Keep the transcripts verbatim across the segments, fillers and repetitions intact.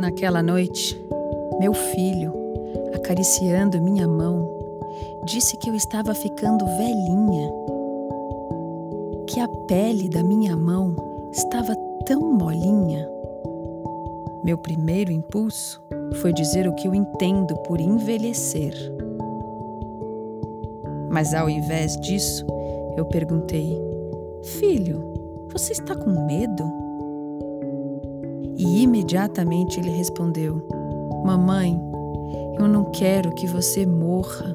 Naquela noite, meu filho, acariciando minha mão, disse que eu estava ficando velhinha, que a pele da minha mão estava tão molinha. Meu primeiro impulso foi dizer o que eu entendo por envelhecer. Mas ao invés disso, eu perguntei: "Filho, você está com medo?" E imediatamente ele respondeu: "Mamãe, eu não quero que você morra."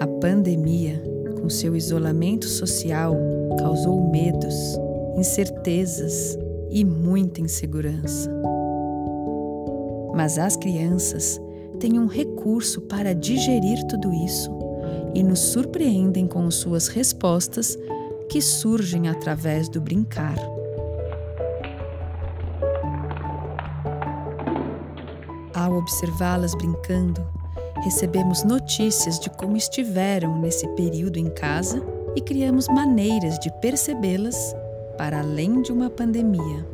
A pandemia, com seu isolamento social, causou medos, incertezas e muita insegurança. Mas as crianças têm um recurso para digerir tudo isso e nos surpreendem com suas respostas que surgem através do brincar. Ao observá-las brincando, recebemos notícias de como estiveram nesse período em casa e criamos maneiras de percebê-las para além de uma pandemia.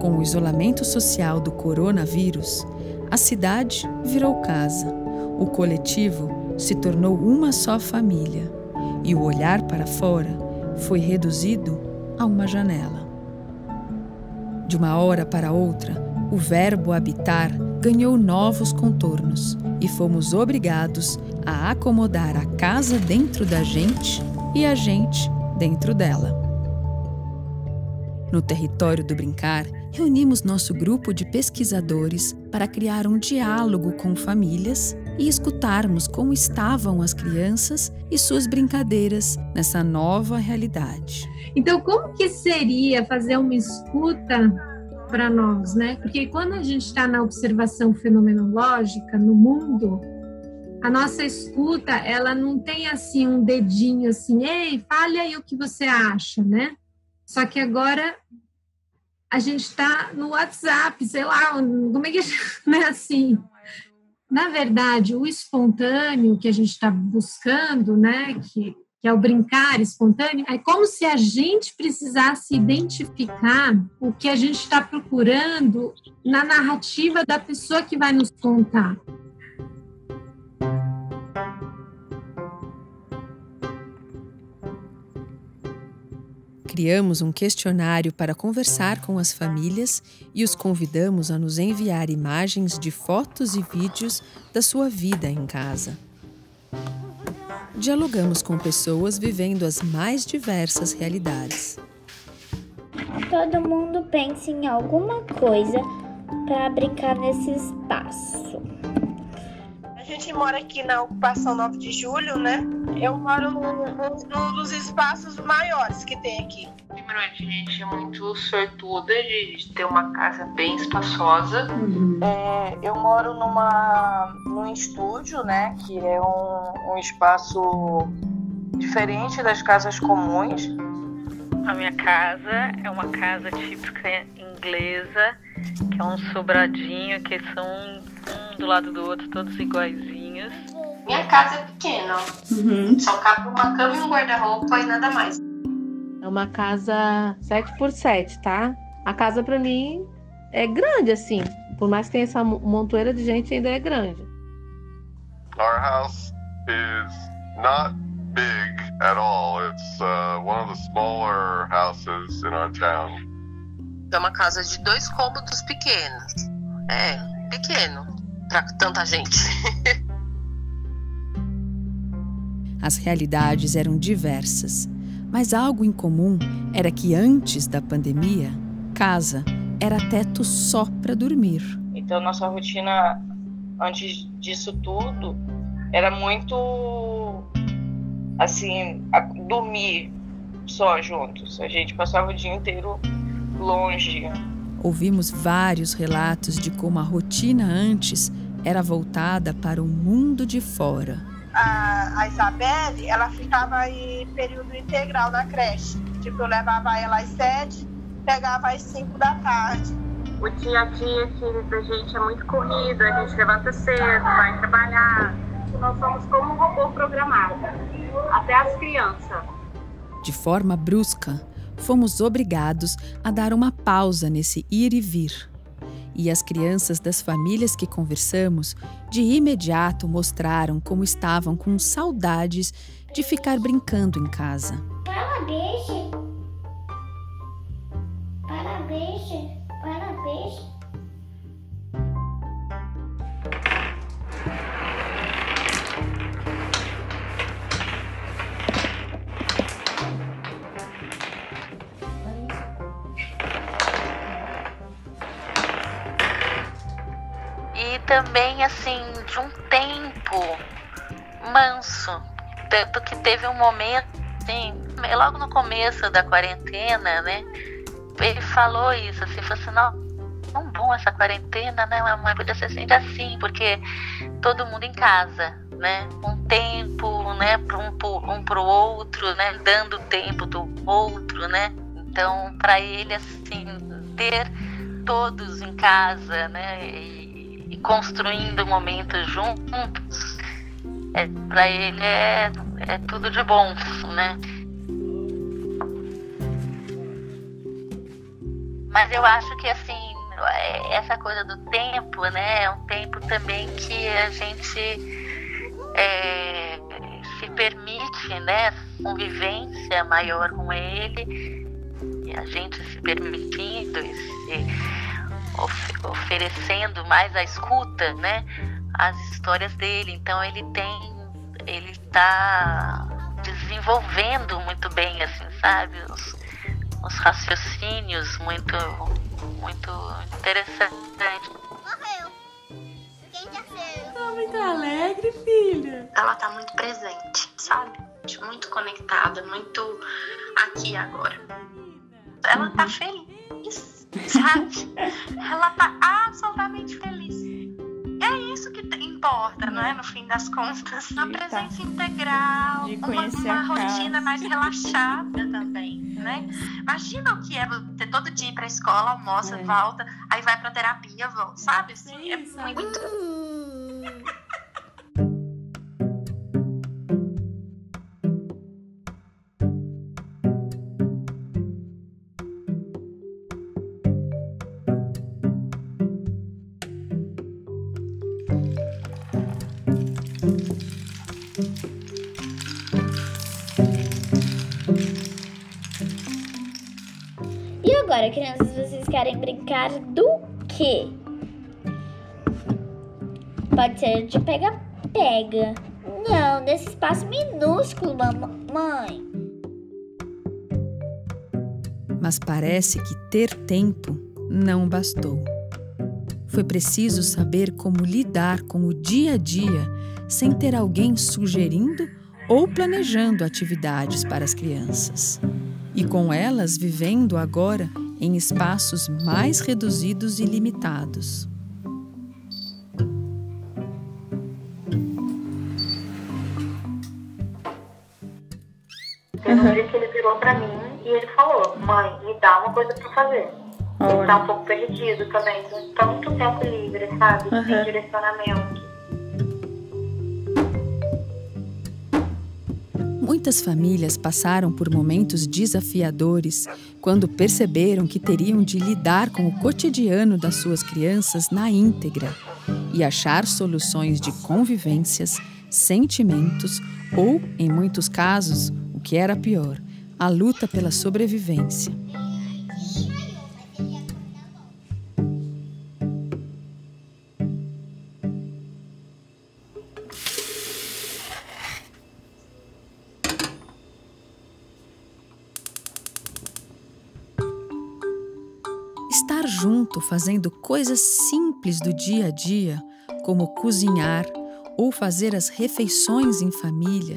Com o isolamento social do coronavírus, a cidade virou casa, o coletivo se tornou uma só família e o olhar para fora foi reduzido a uma janela. De uma hora para outra, o verbo habitar ganhou novos contornos e fomos obrigados a acomodar a casa dentro da gente e a gente dentro dela. No Território do Brincar, reunimos nosso grupo de pesquisadores para criar um diálogo com famílias e escutarmos como estavam as crianças e suas brincadeiras nessa nova realidade. Então, como que seria fazer uma escuta para nós, né? Porque quando a gente está na observação fenomenológica no mundo, a nossa escuta, ela não tem assim um dedinho assim, ei, fale aí o que você acha, né? Só que agora a gente está no WhatsApp, sei lá, como é que é assim? Na verdade, o espontâneo que a gente está buscando, né, que, que é o brincar espontâneo, é como se a gente precisasse identificar o que a gente está procurando na narrativa da pessoa que vai nos contar. Criamos um questionário para conversar com as famílias e os convidamos a nos enviar imagens de fotos e vídeos da sua vida em casa. Dialogamos com pessoas vivendo as mais diversas realidades. Todo mundo pensa em alguma coisa para brincar nesse espaço. A gente mora aqui na ocupação nove de julho, né? Eu moro num, num dos espaços maiores que tem aqui. Primeiramente, a gente é muito sortuda de ter uma casa bem espaçosa. Uhum. É, eu moro numa, num estúdio, né, que é um, um espaço diferente das casas comuns. A minha casa é uma casa típica inglesa, que é um sobradinho, que são um do lado do outro, todos iguaizinhos. Minha casa é pequena, uhum. Só cabe uma cama e um guarda-roupa e nada mais. É uma casa sete por sete, tá? A casa pra mim é grande, assim. Por mais que tenha essa montoeira de gente, ainda é grande. Our house is not big at all. It's uh, one of the smaller houses in our town. É uma casa de dois cômodos pequenos. É, pequeno, pra tanta gente. As realidades eram diversas, mas algo em comum era que antes da pandemia, casa era teto só para dormir. Então, nossa rotina antes disso tudo era muito, assim, dormir só juntos. A gente passava o dia inteiro longe. Ouvimos vários relatos de como a rotina antes era voltada para o mundo de fora. A, a Isabelle, ela ficava em período integral na creche. Tipo, eu levava ela às sete, pegava às cinco da tarde. O dia a dia aqui da gente é muito corrido, a gente levanta cedo, vai trabalhar. Nós somos como um robô programado. Até as De forma brusca, fomos obrigados a dar uma pausa nesse ir e vir. E as crianças das famílias que conversamos de imediato mostraram como estavam com saudades de ficar brincando em casa. Parabéns! Parabéns! Parabéns! Também, assim, de um tempo manso. Tanto que teve um momento, assim, logo no começo da quarentena, né? Ele falou isso, assim, falou assim, não, tão bom essa quarentena, né? Mas podia ser sempre assim, porque todo mundo em casa, né? Um tempo, né? Um pro, um pro outro, né? Dando tempo do outro, né? Então, pra ele, assim, ter todos em casa, né? E, e construindo momentos juntos, é, para ele é, é tudo de bom, né? Mas eu acho que, assim, essa coisa do tempo, né? É um tempo também que a gente é, se permite, né? Convivência maior com ele, e a gente se permitindo e se... oferecendo mais a escuta, né, as histórias dele. Então ele tem, ele está desenvolvendo muito bem, assim, sabe, os, os raciocínios muito, muito interessantes. Morreu. Quem já fez? Tá muito alegre, filha. Ela tá muito presente, sabe, muito conectada, muito aqui agora. Ela tá feliz. Sabe? Ela tá absolutamente feliz. E é isso que importa, não é? No fim das contas, uma presença integral, uma, uma rotina mais relaxada também, né? Imagina o que é você todo dia ir pra escola, almoça, é. volta, aí vai pra terapia, volta, sabe? Assim, é muito... E agora, crianças, vocês querem brincar do quê? Pode ser de pega-pega. Não, nesse espaço minúsculo, mamãe. Mas parece que ter tempo não bastou. Foi preciso saber como lidar com o dia a dia sem ter alguém sugerindo ou planejando atividades para as crianças. E com elas vivendo agora em espaços mais reduzidos e limitados. Teve um dia que ele virou pra mim e ele falou, mãe, me dá uma coisa pra fazer. Olha. Ele tá um pouco perdido também, com tanto tempo livre, sabe, uhum. Sem direcionamento. Muitas famílias passaram por momentos desafiadores quando perceberam que teriam de lidar com o cotidiano das suas crianças na íntegra e achar soluções de convivências, sentimentos ou, em muitos casos, o que era pior, a luta pela sobrevivência. Estar junto fazendo coisas simples do dia a dia, como cozinhar ou fazer as refeições em família,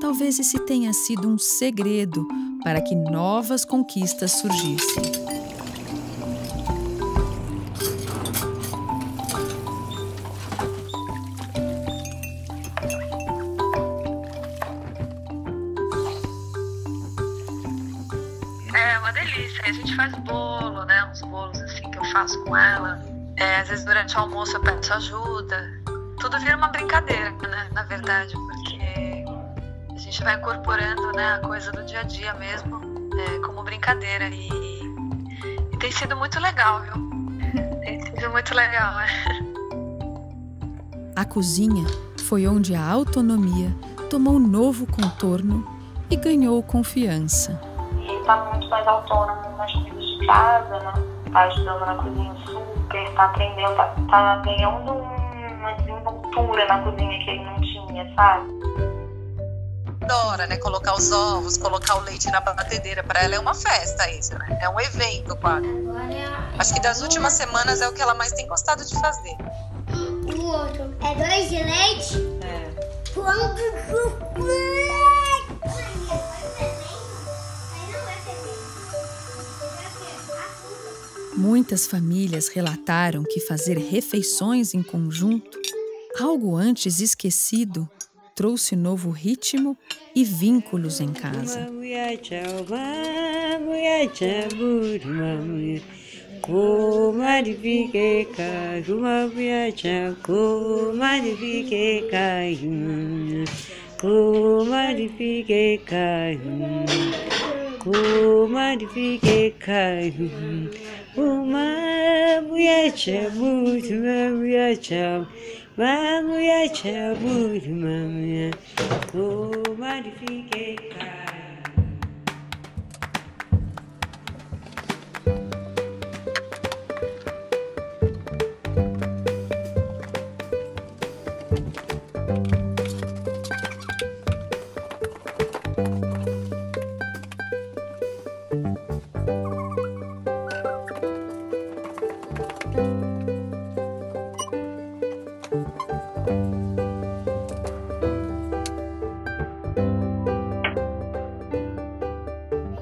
talvez esse tenha sido um segredo para que novas conquistas surgissem. É uma delícia, a gente faz bolo, né? Uns bolos assim que eu faço com ela. É, às vezes durante o almoço eu peço ajuda. Tudo vira uma brincadeira, né? Na verdade, porque a gente vai incorporando, né, a coisa do dia a dia mesmo, é, como brincadeira. E, e tem sido muito legal, viu? Tem sido muito legal. A cozinha foi onde a autonomia tomou um novo contorno e ganhou confiança. E tá muito mais autônomo nas coisas de casa, né? Tá ajudando na cozinha super, tá aprendendo, tá, tá ganhando uma desenvoltura na cozinha que ele não tinha, sabe? Adora, né? Colocar os ovos, colocar o leite na batedeira. Para ela é uma festa isso, né? É um evento, quase. Acho que das últimas semanas é o que ela mais tem gostado de fazer. O outro é dois de leite? É. Quando muitas famílias relataram que fazer refeições em conjunto, algo antes esquecido, trouxe novo ritmo e vínculos em casa.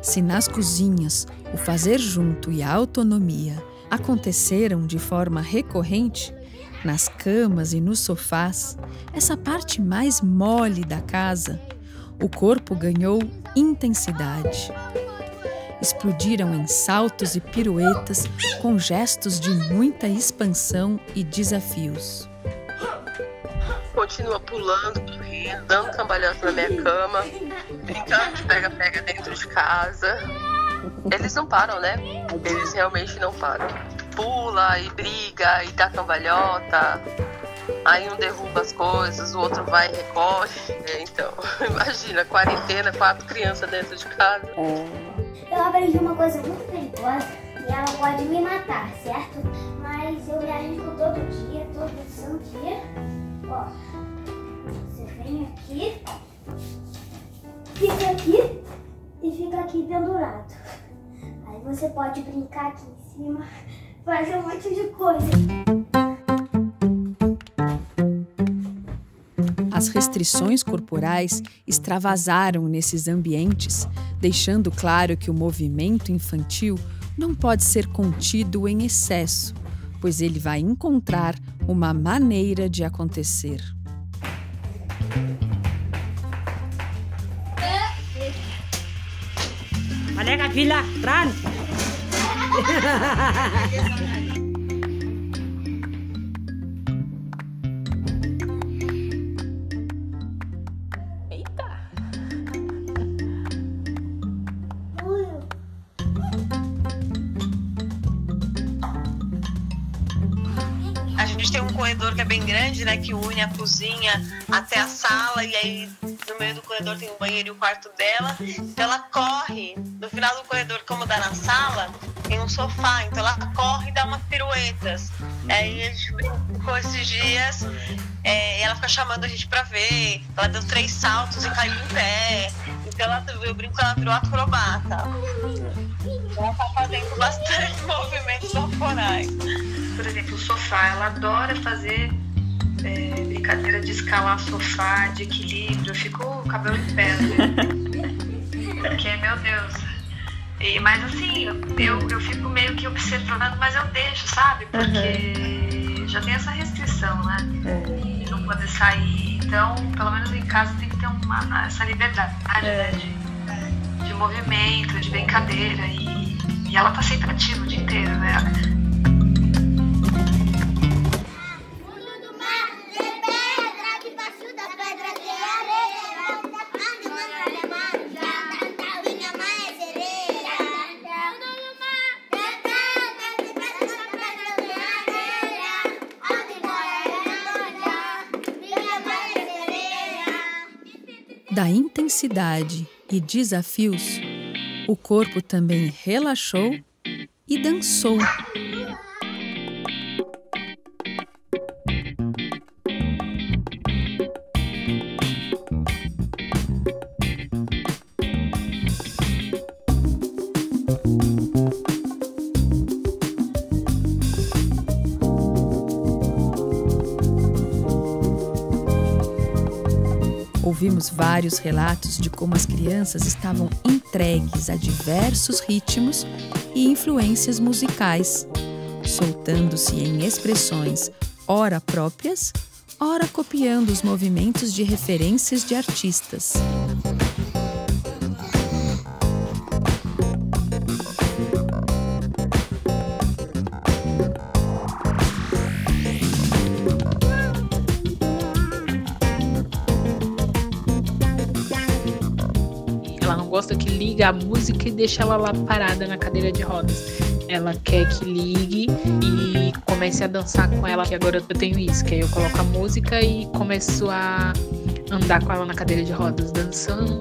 Se nas cozinhas o fazer junto e a autonomia aconteceram de forma recorrente, nas camas e nos sofás, essa parte mais mole da casa, o corpo ganhou intensidade. Explodiram em saltos e piruetas com gestos de muita expansão e desafios. Continua pulando, correndo, dando cambalhota na minha cama, brincando de pega-pega dentro de casa. Eles não param, né? Eles realmente não param. Pula e briga e dá cambalhota, aí um derruba as coisas, o outro vai e recolhe. Então, imagina, quarentena, quatro crianças dentro de casa. Eu aprendi uma coisa muito perigosa e ela pode me matar, certo? Mas eu me arrisco todo dia, todo santo dia. Ó, você vem aqui, fica aqui e fica aqui pendurado. Aí você pode brincar aqui em cima, fazer um monte de coisa. As restrições corporais extravasaram nesses ambientes, deixando claro que o movimento infantil não pode ser contido em excesso, pois ele vai encontrar uma maneira de acontecer. Eita! A gente tem um corredor que é bem grande, né, que une a cozinha até a sala, e aí no meio do corredor tem o banheiro e o quarto dela. Então ela corre, no final do corredor, como dá na sala, tem um sofá, então ela corre e dá umas piruetas. Aí a gente brincou esses dias, é, e ela fica chamando a gente pra ver, ela deu três saltos e caiu em pé, então ela, eu brinco, ela virou acrobata. Ela tá fazendo bastante movimentos corporais. Por exemplo, o sofá, ela adora fazer é, brincadeira de escalar sofá, de equilíbrio. Eu fico o cabelo em pé, porque, meu Deus. E, mas assim, eu, eu fico meio que observando, mas eu deixo, sabe? Porque uhum. já tem essa restrição, né? Uhum. De não poder sair. Então, pelo menos em casa tem que ter uma, essa liberdade, uhum. né? De, de movimento, de brincadeira. E, e ela tá sempre ativa o dia inteiro, né? da intensidade e desafios, o corpo também relaxou e dançou. Ouvimos vários relatos de como as crianças estavam entregues a diversos ritmos e influências musicais, soltando-se em expressões ora próprias, ora copiando os movimentos de referências de artistas. Gosta que liga a música e deixa ela lá parada na cadeira de rodas. Ela quer que ligue e comece a dançar com ela, que agora eu tenho isso, que aí eu coloco a música e começo a andar com ela na cadeira de rodas, dançando.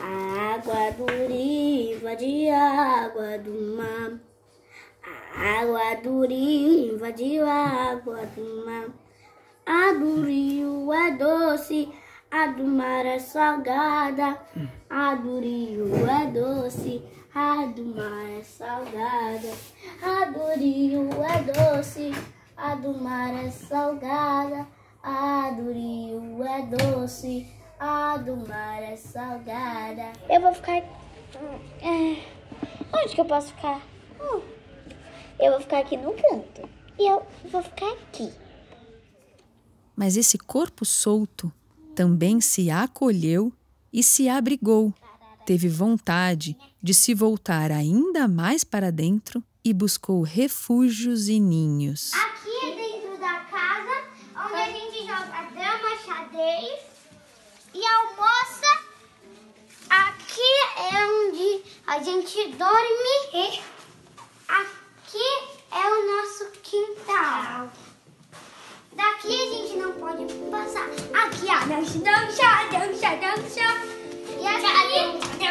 A água duriva de água do mar, a água duriva de água do mar, a do rio é doce, a do mar é salgada, a do rio é doce, a do mar é salgada, a do rio é doce, a do mar é salgada, a do rio é doce, a do mar é salgada. Eu vou ficar... É... Onde que eu posso ficar? Hum. Eu vou ficar aqui no canto. E eu vou ficar aqui. Mas esse corpo solto também se acolheu e se abrigou. Teve vontade de se voltar ainda mais para dentro e buscou refúgios e ninhos. Aqui é dentro da casa, onde a gente joga dama, xadrez e almoça. Aqui é onde a gente dorme. Aqui é o nosso quintal. Daqui a gente não pode passar. Aqui, ó, dança, dança, dança. E aqui, aqui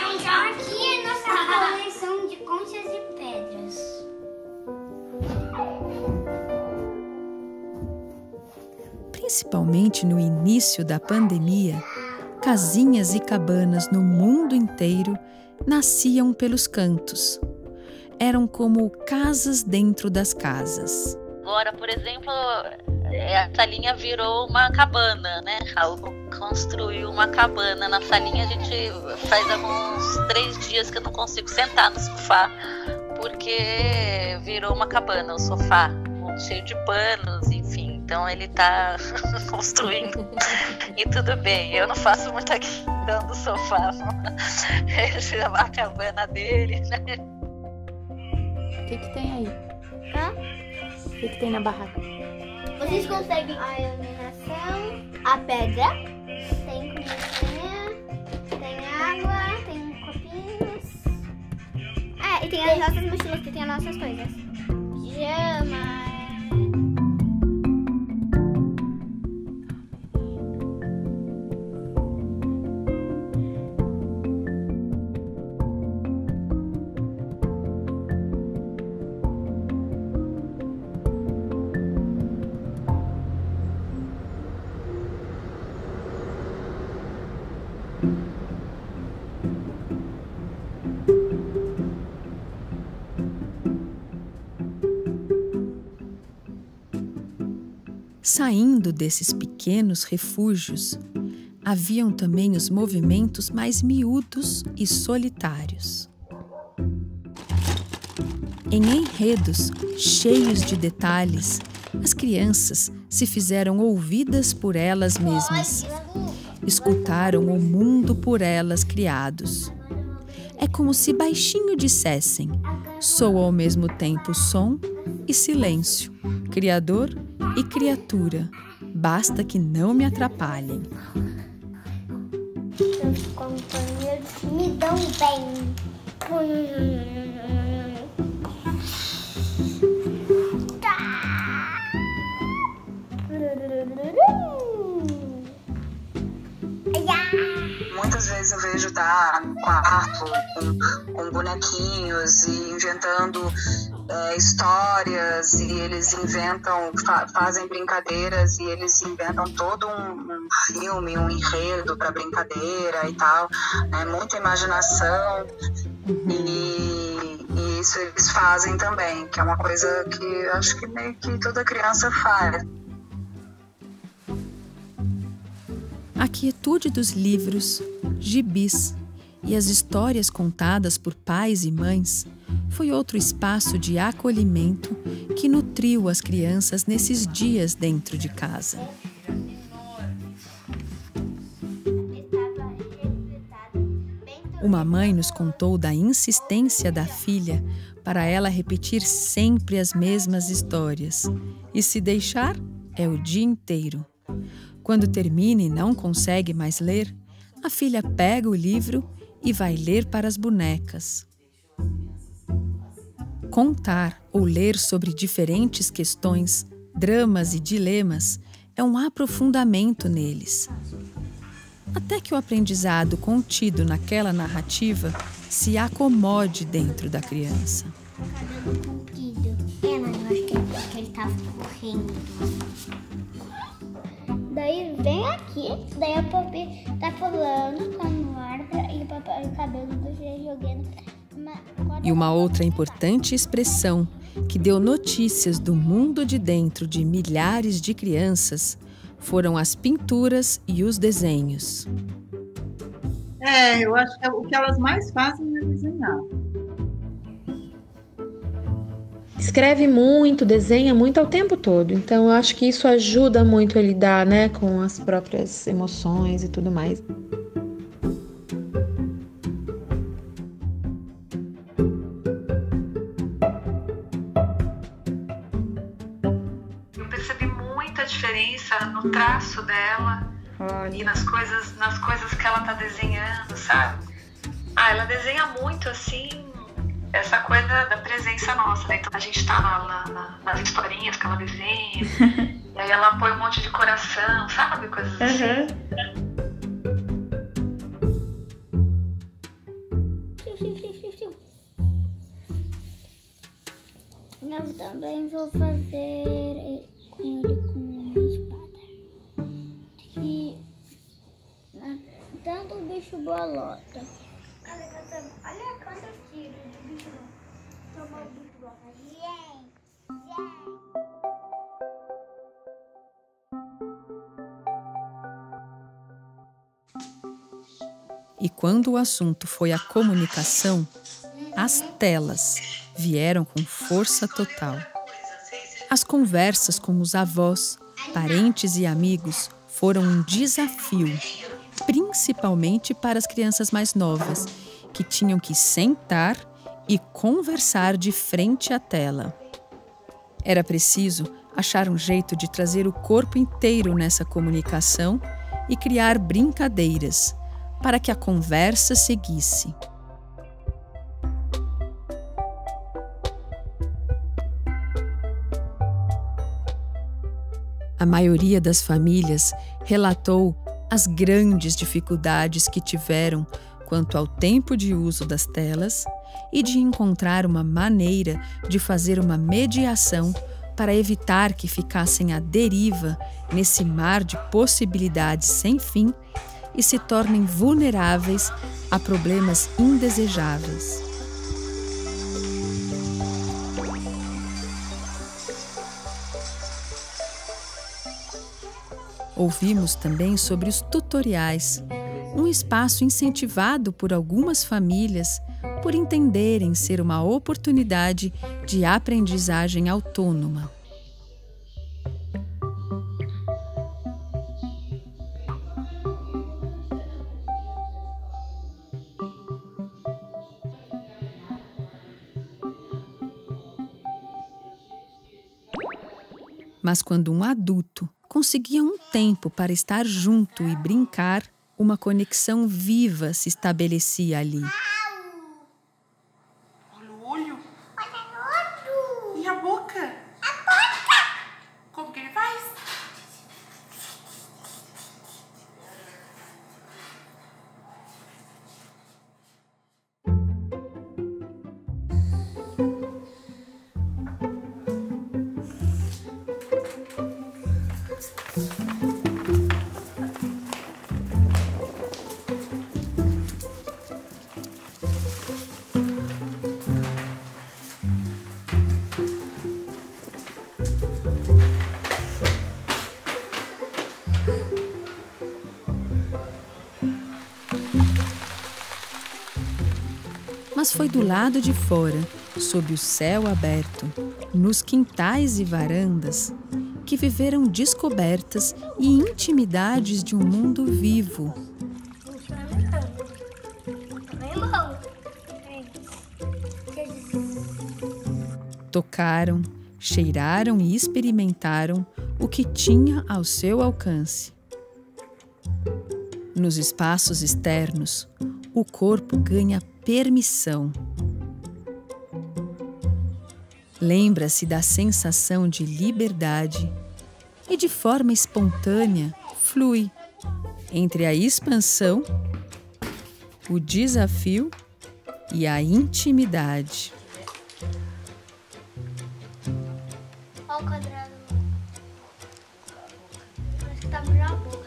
é nossa coleção de conchas e pedras. Principalmente no início da pandemia, casinhas e cabanas no mundo inteiro nasciam pelos cantos. Eram como casas dentro das casas. Agora, por exemplo, a salinha virou uma cabana, né? Raul construiu uma cabana. Na salinha a gente faz alguns três dias que eu não consigo sentar no sofá, porque virou uma cabana, o sofá cheio de panos, enfim. Então ele tá construindo e tudo bem. Eu não faço muita questão do sofá, essa é a cabana dele, né? O que que tem aí? Hã? O que, que tem na barraca? Vocês conseguem a iluminação, a pedra, tem comida, tem água, tem copinhos. É, e tem as nossas mochilas que tem as nossas coisas. Pijama. Saindo desses pequenos refúgios, haviam também os movimentos mais miúdos e solitários. Em enredos cheios de detalhes, as crianças se fizeram ouvidas por elas mesmas. Escutaram o mundo por elas criados. É como se baixinho dissessem, soa ao mesmo tempo som e silêncio, criador e criatura, basta que não me atrapalhem. Meus companheiros me dão bem. vezes eu vejo tá no quarto com, com bonequinhos e inventando é, histórias, e eles inventam, fa- fazem brincadeiras, e eles inventam todo um, um filme, um enredo para brincadeira e tal, né? Muita imaginação. Uhum. e, e isso eles fazem também, que é uma coisa que acho que meio que toda criança faz. A quietude dos livros, gibis e as histórias contadas por pais e mães foi outro espaço de acolhimento que nutriu as crianças nesses dias dentro de casa. Uma mãe nos contou da insistência da filha para ela repetir sempre as mesmas histórias. E se deixar, é o dia inteiro. Quando termina e não consegue mais ler, a filha pega o livro e vai ler para as bonecas. Contar ou ler sobre diferentes questões, dramas e dilemas é um aprofundamento neles. Até que o aprendizado contido naquela narrativa se acomode dentro da criança. O cabelo comprido. É, mas eu acho que ele, que ele tava correndo. Daí vem aqui, daí a papi tá pulando com o arco e o cabelo do jeito jogando. E uma outra importante expressão que deu notícias do mundo de dentro de milhares de crianças foram as pinturas e os desenhos. É, eu acho que o que elas mais fazem é desenhar. Escreve muito, desenha muito ao tempo todo. Então, eu acho que isso ajuda muito a lidar, né, com as próprias emoções e tudo mais. No traço dela. Olha. E nas coisas, nas coisas que ela tá desenhando, sabe? Ah, ela desenha muito, assim, essa coisa da presença nossa, né? Então a gente tá na, na, nas historinhas que ela desenha, e aí ela põe um monte de coração, sabe? Coisas assim. Uhum. Eu também vou fazer com ele. Tanto bicho bolota. Olha quantos tiros de bicho bolota. Tomou o bicho bolota. Gente, gente. E quando o assunto foi a comunicação, as telas vieram com força total. As conversas com os avós, parentes e amigos foram um desafio, principalmente para as crianças mais novas, que tinham que sentar e conversar de frente à tela. Era preciso achar um jeito de trazer o corpo inteiro nessa comunicação e criar brincadeiras para que a conversa seguisse. A maioria das famílias relatou as grandes dificuldades que tiveram quanto ao tempo de uso das telas e de encontrar uma maneira de fazer uma mediação para evitar que ficassem à deriva nesse mar de possibilidades sem fim e se tornem vulneráveis a problemas indesejáveis. Ouvimos também sobre os tutoriais, um espaço incentivado por algumas famílias por entenderem ser uma oportunidade de aprendizagem autônoma. Mas quando um adulto conseguia um tempo para estar junto e brincar, uma conexão viva se estabelecia ali. Olha o olho. Olha o olho. E a boca? A boca. Como que ele faz? Mas foi do lado de fora, sob o céu aberto, nos quintais e varandas, que viveram descobertas e intimidades de um mundo vivo. Tocaram, cheiraram e experimentaram o que tinha ao seu alcance. Nos espaços externos, o corpo ganha permissão. Lembra-se da sensação de liberdade e, de forma espontânea, flui entre a expansão, o desafio e a intimidade. Olha o quadrado. Parece que tá abrindo a boca.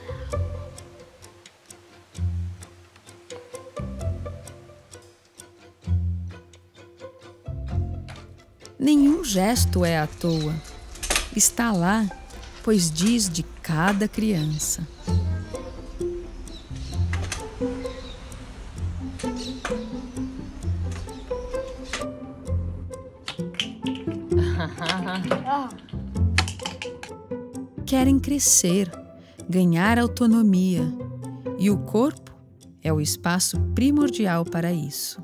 Nenhum gesto é à toa. Está lá, pois diz de cada criança. Querem crescer, ganhar autonomia, e o corpo é o espaço primordial para isso.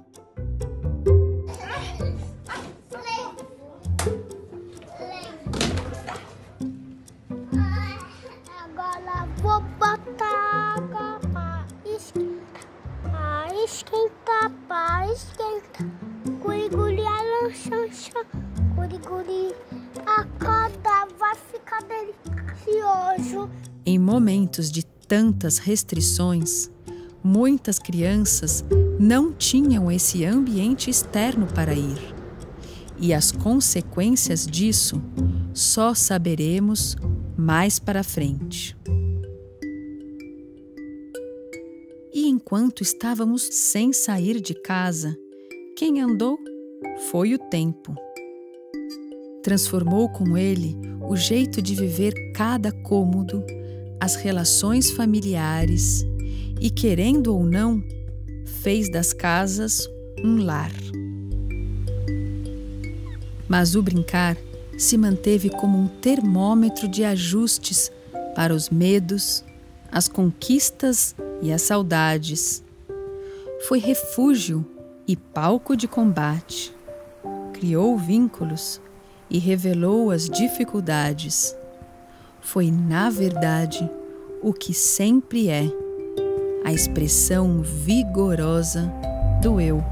Esquenta, pá, esquenta. Guri-guri, alanxanxa. Guri-guri, a corda vai ficar delicioso. Em momentos de tantas restrições, muitas crianças não tinham esse ambiente externo para ir. E as consequências disso só saberemos mais para frente. E enquanto estávamos sem sair de casa, quem andou foi o tempo. Transformou com ele o jeito de viver cada cômodo, as relações familiares e, querendo ou não, fez das casas um lar. Mas o brincar se manteve como um termômetro de ajustes para os medos, as conquistas e as saudades. Foi refúgio e palco de combate. Criou vínculos e revelou as dificuldades. Foi, na verdade, o que sempre é, a expressão vigorosa do eu.